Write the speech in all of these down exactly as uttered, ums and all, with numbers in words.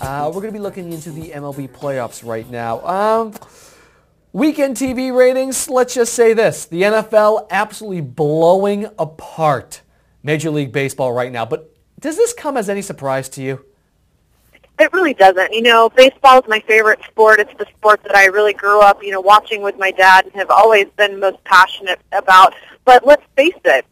Uh, we're going to be looking into the M L B playoffs right now. Um, weekend T V ratings, let's just say this. The N F L absolutely blowing apart Major League Baseball right now. But does this come as any surprise to you? It really doesn't. You know, baseball is my favorite sport. It's the sport that I really grew up, you know, watching with my dad and have always been most passionate about. But let's face it,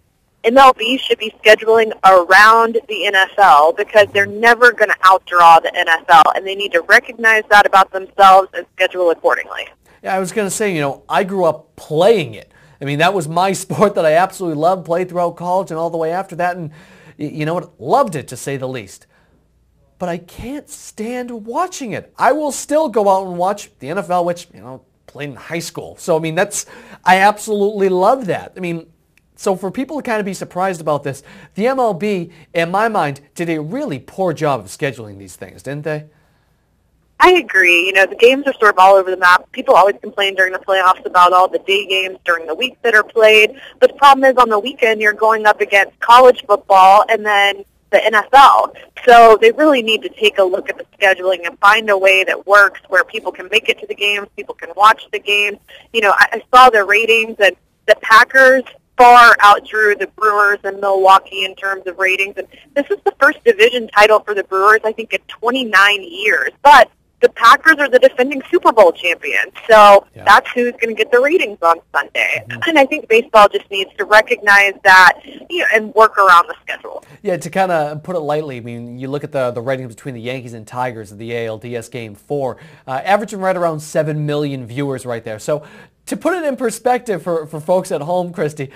M L B should be scheduling around the N F L because they're never going to outdraw the N F L, and they need to recognize that about themselves and schedule accordingly. Yeah, I was going to say, you know, I grew up playing it. I mean, that was my sport that I absolutely loved, played throughout college and all the way after that, and you know what, loved it to say the least. But I can't stand watching it. I will still go out and watch the N F L, which, you know, played in high school. So, I mean, that's, I absolutely love that. I mean, so for people to kind of be surprised about this, the M L B, in my mind, did a really poor job of scheduling these things, didn't they? I agree. You know, the games are sort of all over the map. People always complain during the playoffs about all the day games during the week that are played. But the problem is on the weekend, you're going up against college football and then the N F L. So they really need to take a look at the scheduling and find a way that works where people can make it to the games, people can watch the games. You know, I, I saw the ratings, and the Packers far outdrew the Brewers and Milwaukee in terms of ratings. And this is the first division title for the Brewers, I think, in twenty-nine years. But the Packers are the defending Super Bowl champions, so yeah. That's who's going to get the ratings on Sunday. Mm-hmm. And I think baseball just needs to recognize that, you know, and work around the schedule. Yeah, to kind of put it lightly, I mean, you look at the the ratings between the Yankees and Tigers of the A L D S Game four, uh, averaging right around seven million viewers right there. So to put it in perspective for, for folks at home, Christy,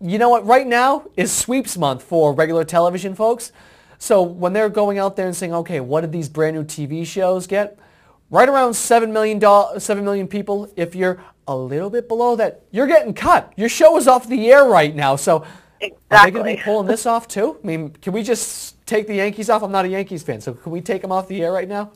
you know what, right now is sweeps month for regular television folks. So when they're going out there and saying, okay, what did these brand new T V shows get? Right around seven million people. If you're a little bit below that, you're getting cut. Your show is off the air right now. So exactly. Are they going to be pulling this off too? I mean, can we just take the Yankees off? I'm not a Yankees fan, so can we take them off the air right now?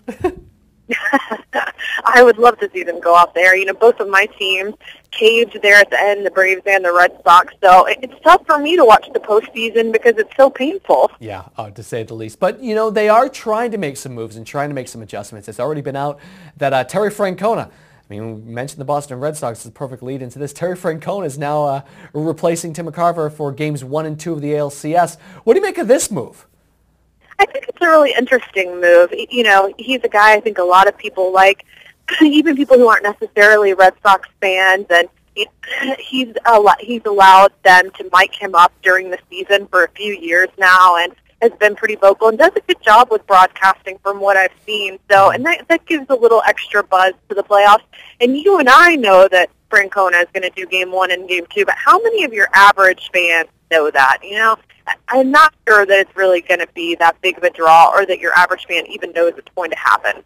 I would love to see them go off the air. You know, both of my teams caved there at the end, the Braves and the Red Sox. So it's tough for me to watch the postseason because it's so painful. Yeah, uh, to say the least. But, you know, they are trying to make some moves and trying to make some adjustments. It's already been out that uh, Terry Francona, I mean, we mentioned the Boston Red Sox is a perfect lead into this. Terry Francona is now uh, replacing Tim McCarver for games one and two of the A L C S. What do you make of this move? I think it's a really interesting move. You know, he's a guy I think a lot of people like, even people who aren't necessarily Red Sox fans, and he's he's allowed them to mic him up during the season for a few years now, and has been pretty vocal and does a good job with broadcasting from what I've seen. So, and that that gives a little extra buzz to the playoffs. And you and I know that Francona is going to do game one and game two, but how many of your average fans know that? You know, I'm not sure that it's really going to be that big of a draw or that your average fan even knows it's going to happen.